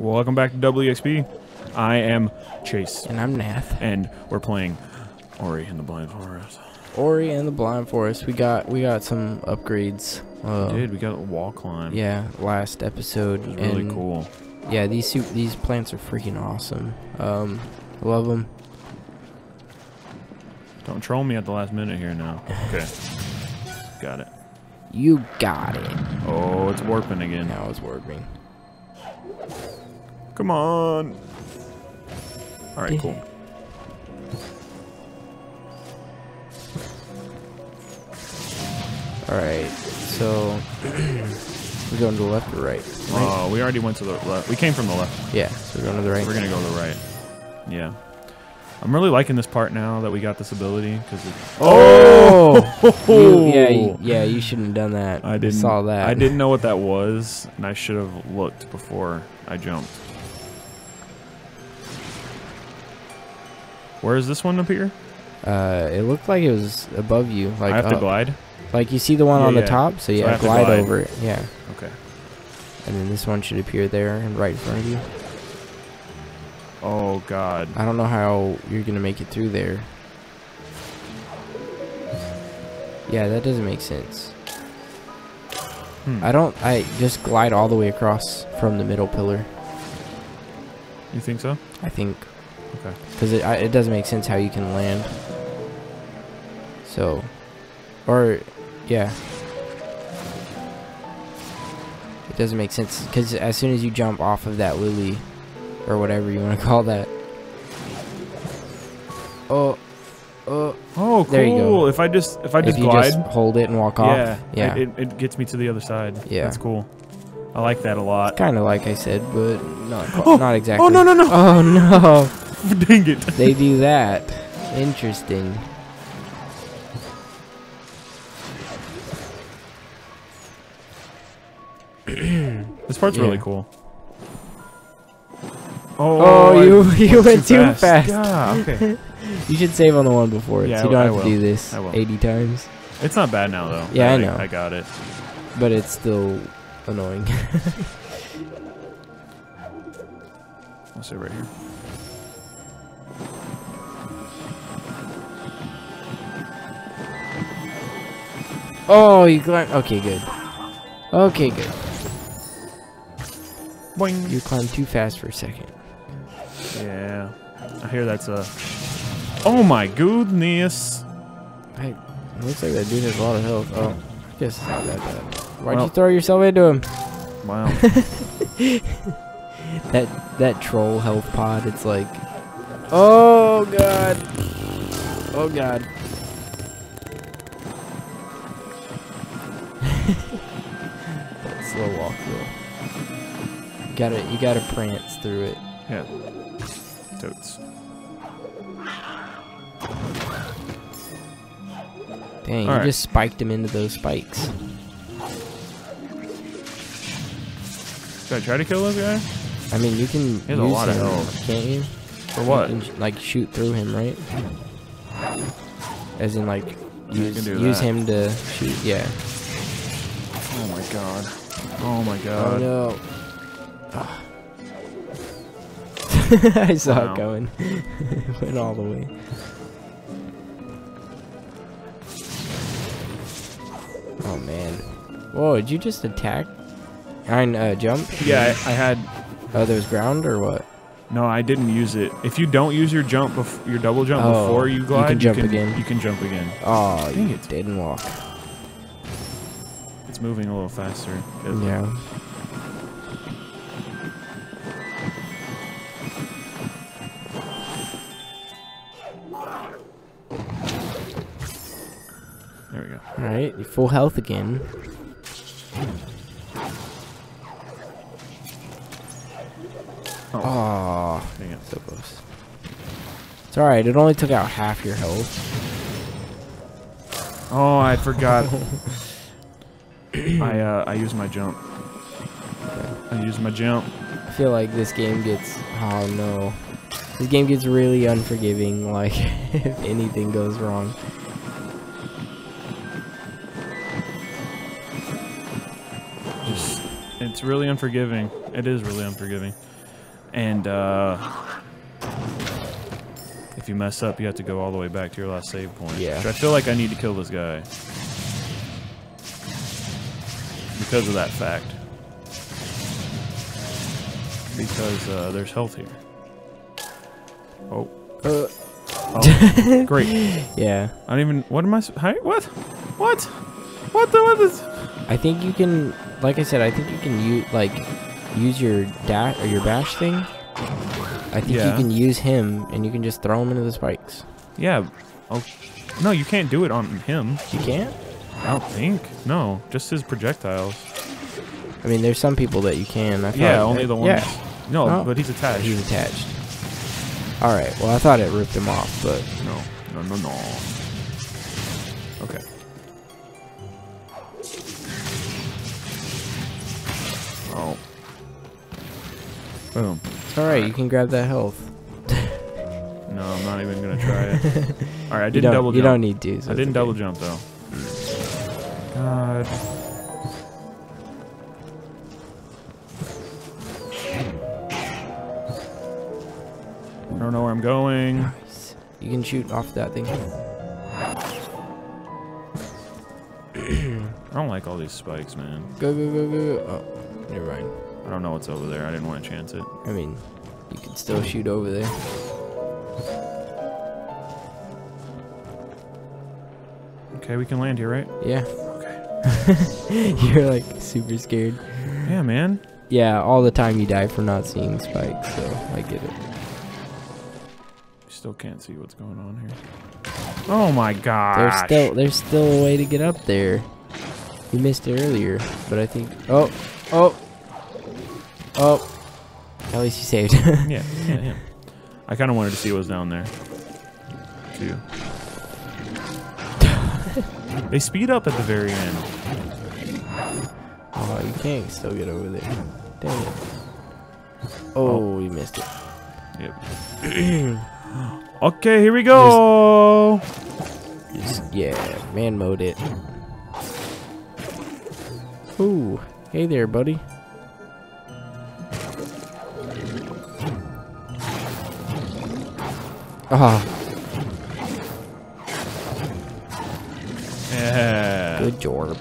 Welcome back to Double EXP. I am Chase. And I'm Nath. And we're playing Ori and the Blind Forest. Ori and the Blind Forest. We got some upgrades. We got a wall climb. Yeah, last episode. It was really cool. Yeah, these plants are freaking awesome. I love them. Don't troll me at the last minute here now. Okay. Got it. You got it. Oh, it's warping again. Now it's warping. Come on. All right, cool. All right, so we're going to the left or right? Oh, we already went to the left. We came from the left. Yeah, so we're going to the right. We're going to go to the right. Yeah. I'm really liking this part now that we got this ability. Cause yeah, you shouldn't have done that. I didn't. Saw that. I didn't know what that was, and I should have looked before I jumped. Where is this one up here? It looked like it was above you. Like, I have to glide? Like, you see the one on the top? So, yeah, so glide over it. Yeah. Okay. And then this one should appear there and right in front of you. Oh, God. I don't know how you're going to make it through there. Yeah, that doesn't make sense. I just glide all the way across from the middle pillar. You think so? I think. Okay. Because it doesn't make sense how you can land. So. Or, yeah. It doesn't make sense. Because as soon as you jump off of that lily, or whatever you want to call that. Oh, cool. There you go. If I just glide, just hold it and walk off. Yeah. It gets me to the other side. Yeah. That's cool. I like that a lot. Kind of like I said, but not exactly. Oh, no. Oh, no. Dang it. They do that. Interesting. This part's really cool. Oh, you went too fast. Yeah, okay. You should save on the one before it, so you don't have to do this 80 times. It's not bad now, though. Yeah, I know. I got it. But it's still annoying. I'll sit right here. Oh, you climbed. Okay, good. Boing. You climbed too fast for a second. Yeah. I hear that's a... Oh my goodness! It looks like that dude has a lot of health. Oh, I guess it's not that bad. Why'd you throw yourself into him? Wow. that troll health pod, it's like... Oh god! Oh god. That slow walk through. You gotta prance through it. Yeah. Totes. Dang, you just spiked him into those spikes. Should I try to kill this guy? I mean, you can use a lot of health, can't you? For what? You can, like, shoot through him, right? As in, like, use him to shoot. Yeah. Oh my god. Oh my god. Oh no. Ah. I saw it going. It went all the way. Oh man! Whoa! Did you just attack? Jump? Yeah, I had. Oh, there's ground or what? No, I didn't use it. If you don't use your jump, your double jump before you glide, you can jump again. You can jump again. Oh, dang, you didn't walk. It's moving a little faster. Yeah. Alright, you're full health again. Oh, dang it. So close. It's alright, it only took out half your health. Oh, I forgot. I used my jump. Okay. I used my jump. I feel like this game gets... Oh no. This game gets really unforgiving, like, if anything goes wrong. It's really unforgiving. It is really unforgiving. And if you mess up, you have to go all the way back to your last save point. Yeah. Which I feel like I need to kill this guy because of that fact. Because there's health here. Oh. Oh. Great. Yeah. I don't even. What am I? What? What? What the? What is? I think you can. Like I said, I think you can use your dash or your bash thing. I think you can use him, and you can just throw him into the spikes. Yeah. Oh. No, you can't do it on him. You can't. I don't think. No, just his projectiles. I mean, there's some people that you can. I yeah, only the ones. Yeah. No, but he's attached. He's attached. All right. Well, I thought it ripped him off, but no. Okay. Oh. Boom. It's all right. You can grab that health. No, I'm not even gonna try it. All right. I didn't double jump. You don't need to. So I didn't double jump though. God. I don't know where I'm going. Nice. You can shoot off that thing. I don't like all these spikes, man. Go, go, go, go, go. Oh, never mind. I don't know what's over there. I didn't want to chance it. I mean, you can still shoot over there. Okay, we can land here, right? Yeah. Okay. You're like super scared. Yeah, man. Yeah, all the time you die for not seeing spikes, so I get it. Still can't see what's going on here. Oh my god! There's still a way to get up there. You missed it earlier, but I think. Oh, oh, oh! At least you saved. Yeah. I kind of wanted to see what was down there too. They speed up at the very end. Oh, you can't still get over there. Dang it! Oh, you missed it. Yep. Okay, here we go. Yeah, man mode it. Ooh, hey there, buddy. Yeah. Good job.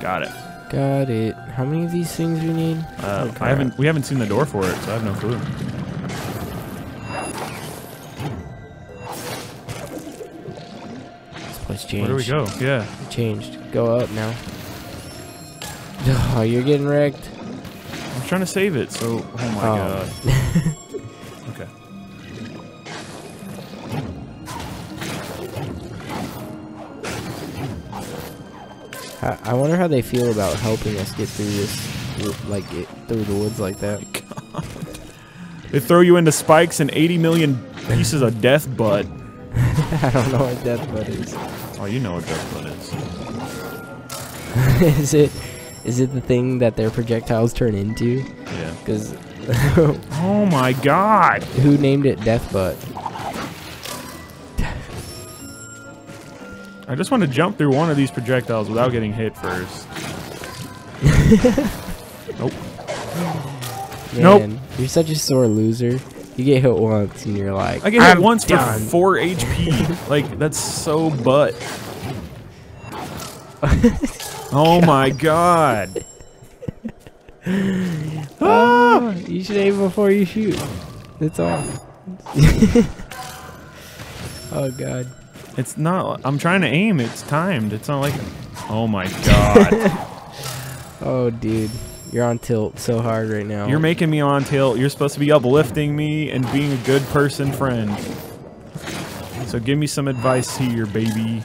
Got it. Got it. How many of these things do we need? I haven't. We haven't seen the door for it, so I have no clue. Changed. Where do we go? Yeah. Changed. Go up now. Oh, you're getting wrecked. I'm trying to save it, so... Oh, my God. Okay. I wonder how they feel about helping us get through this, like, through the woods like that. God. They throw you into spikes and 80 million pieces of death butt. I don't know what death butt is. Oh, you know what death butt is. Is it the thing that their projectiles turn into? Yeah. Because. Oh my God! Who named it death butt? I just want to jump through one of these projectiles without getting hit first. Nope. Man, nope. You're such a sore loser. You get hit once and you're like, I get hit once done. For 4 HP. Like, that's so butt. Oh my god. Oh, you should aim before you shoot. That's all. Oh god. It's not, I'm trying to aim. It's timed. It's not like, oh my god. Oh dude. You're on tilt so hard right now. You're making me on tilt. You're supposed to be uplifting me and being a good person friend. So give me some advice here, baby.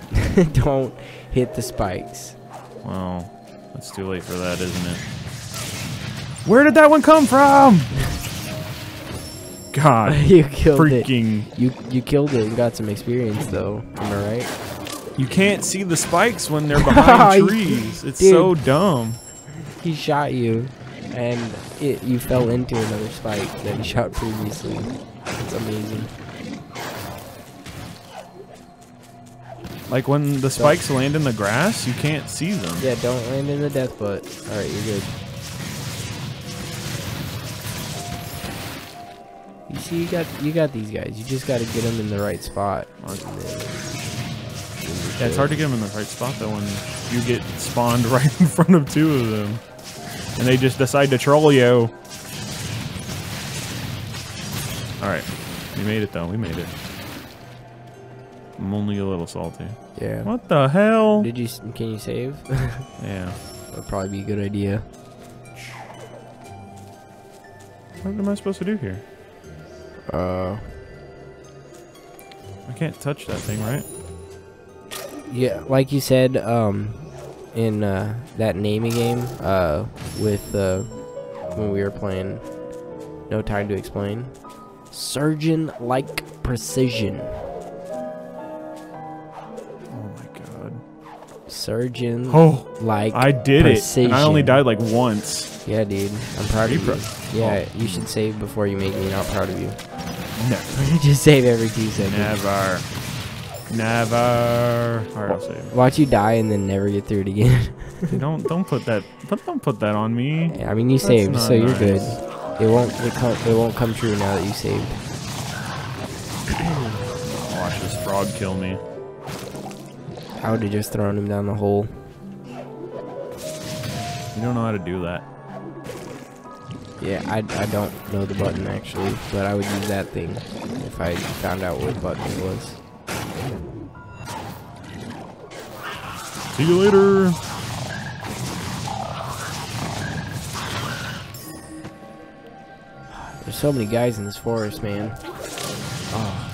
Don't hit the spikes. Wow. That's too late for that, isn't it? Where did that one come from? God. You killed freaking it. You killed it and got some experience, though. Am I right? You can't see the spikes when they're behind trees. It's dude. So dumb. He shot you, and you fell into another spike that he shot previously. It's amazing. Like when the spikes land in the grass, you can't see them. Yeah, don't land in the death butt. All right, you're good. You see, you got these guys. You just got to get them in the right spot. Yeah, it's hard to get them in the right spot though when you get spawned right in front of two of them, and they just decide to troll you. All right, we made it though. We made it. I'm only a little salty. Yeah. What the hell? Did you? Can you save? Yeah. That'd probably be a good idea. What am I supposed to do here? I can't touch that thing, right? Yeah, like you said, in that naming game, with when we were playing, No Time to Explain, surgeon-like precision. Surgeon. Oh, like I did precision. It. And I only died like once. Yeah, dude. I'm proud of you. Yeah, oh. You should save before you make me not proud of you. No. Just save every 2 seconds. Never. Never. All right, I'll save. Watch you die and then never get through it again. don't put that. Don't put that on me. Yeah, I mean, you saved, so you're good. It won't come true now that you saved. Oh, watch this frog kill me. I would have just thrown him down the hole. You don't know how to do that. Yeah, I don't know the button actually, but I would use that thing if I found out what button it was. See you later. There's so many guys in this forest, man. Oh.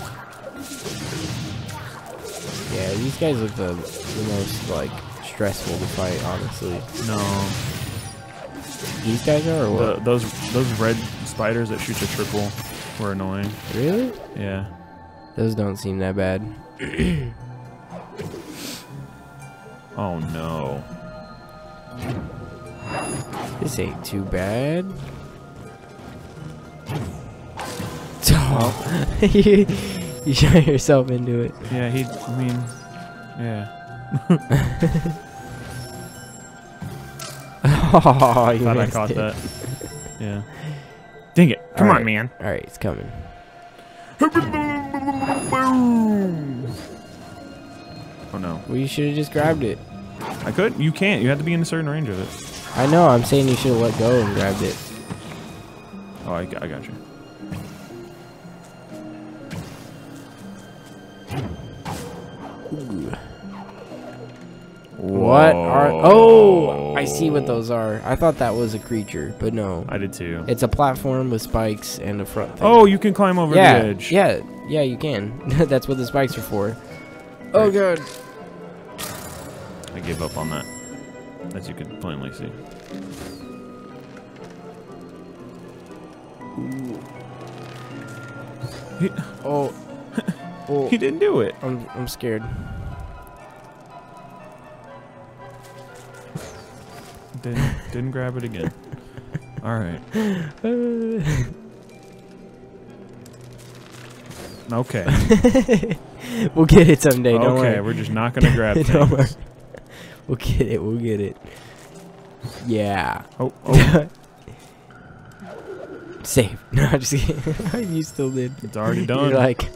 Yeah, these guys look the most, like, stressful to fight, honestly. No. These guys are, or what? Those red spiders that shoot a triple were annoying. Really? Yeah. Those don't seem that bad. Oh, no. This ain't too bad. Oh. You shot yourself into it. Yeah, I mean, yeah. Oh, you thought I caught that. Yeah. Dang it! Come on, man. All right, it's coming. Oh no. Well, you should have just grabbed it. I could. You can't. You have to be in a certain range of it. I know. I'm saying you should have let go and grabbed it. Oh, I got you. Ooh. What are... Oh! I see what those are. I thought that was a creature, but no. I did too. It's a platform with spikes and a front thing. Oh, you can climb over the edge. Yeah, yeah, you can. That's what the spikes are for. Oh, God. I gave up on that, as you can plainly see. Ooh. Oh... Well, he didn't do it. I'm scared. Didn't grab it again. All right. Okay. We'll get it someday. Don't worry. Okay, we're just not gonna grab it. Don't worry. We'll get it. We'll get it. Yeah. Oh. Save. No, I'm just kidding. You still did. It's already done. You're like.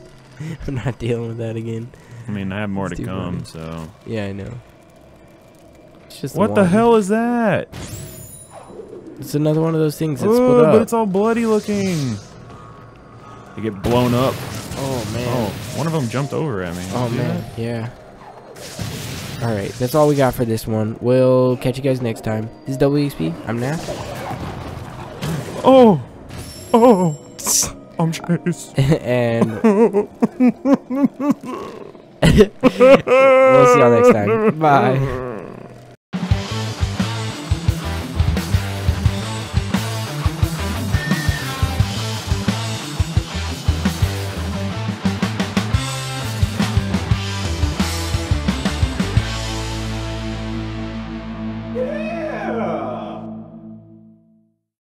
I'm not dealing with that again. I mean, I have more to come, so... Yeah, I know. It's just what the hell is that? It's another one of those things that split up. But it's all bloody looking. They get blown up. Oh, man. Oh, one of them jumped over at me. Oh, man. Yeah. Alright, that's all we got for this one. We'll catch you guys next time. This is Double EXP. I'm Nath. Oh! Oh! I'm chased. And we'll see y'all next time. Bye.